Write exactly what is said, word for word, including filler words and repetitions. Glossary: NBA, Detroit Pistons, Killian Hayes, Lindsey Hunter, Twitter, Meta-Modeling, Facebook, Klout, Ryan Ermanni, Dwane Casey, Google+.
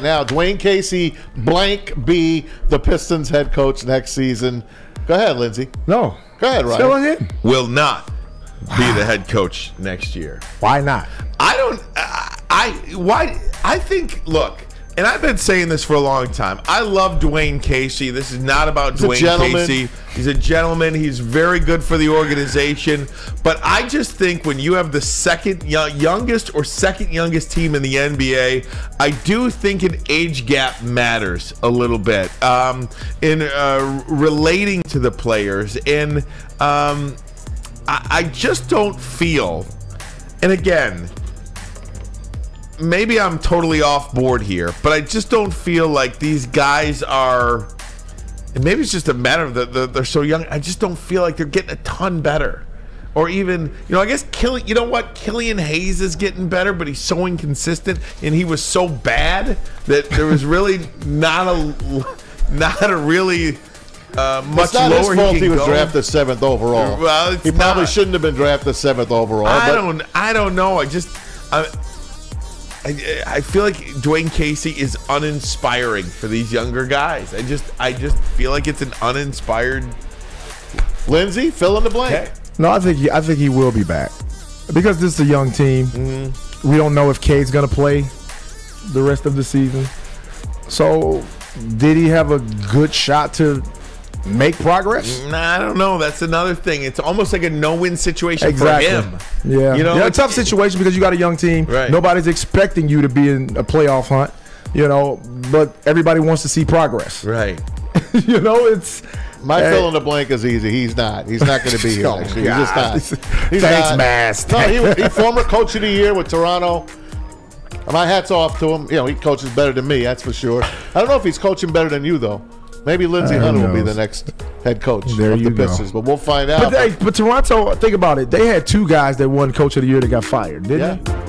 Now, Dwane Casey, blank B, the Pistons head coach next season. Go ahead, Lindsey. No. Go ahead, Ryan. Still in. Will not wow. be the head coach next year. Why not? I don't. I, I. Why? I think. Look, and I've been saying this for a long time. I love Dwane Casey. This is not about He's Dwane Casey. He's a gentleman. He's very good for the organization. But I just think when you have the second youngest or second youngest team in the N B A, I do think an age gap matters a little bit um, in uh, relating to the players. And um, I, I just don't feel, and again, maybe I'm totally off board here, but I just don't feel like these guys are... And maybe it's just a matter of that the, they're so young. I just don't feel like they're getting a ton better. Or even, you know, I guess, Killian, you know what? Killian Hayes is getting better, but he's so inconsistent. And he was so bad that there was really not a not a really uh, much it's not lower his fault he, he was go. drafted seventh overall. Well, he probably not. shouldn't have been drafted seventh overall. I, but don't, I don't know. I just... I, I, I feel like Dwane Casey is uninspiring for these younger guys. I just, I just feel like it's an uninspired. Lindsey, fill in the blank. Okay. No, I think he, I think he will be back because this is a young team. Mm-hmm. We don't know if Cade's going to play the rest of the season. So, did he have a good shot to make progress? Nah, I don't know. That's another thing. It's almost like a no-win situation exactly. for him. Yeah, you know, yeah, like, a tough situation because you got a young team. Right. Nobody's expecting you to be in a playoff hunt. You know, but everybody wants to see progress. Right. you know, it's my hey. fill in the blank is easy. He's not. He's not going to be here. oh he's just not. He's Thanks, not. Mass. No, he, he former coach of the year with Toronto. My hat's off to him. You know, he coaches better than me. That's for sure. I don't know if he's coaching better than you though. Maybe Lindsey Hunter will be the next head coach there of the Pistons, but we'll find out. But, they, but Toronto, think about it. They had two guys that won Coach of the Year that got fired, didn't yeah. they?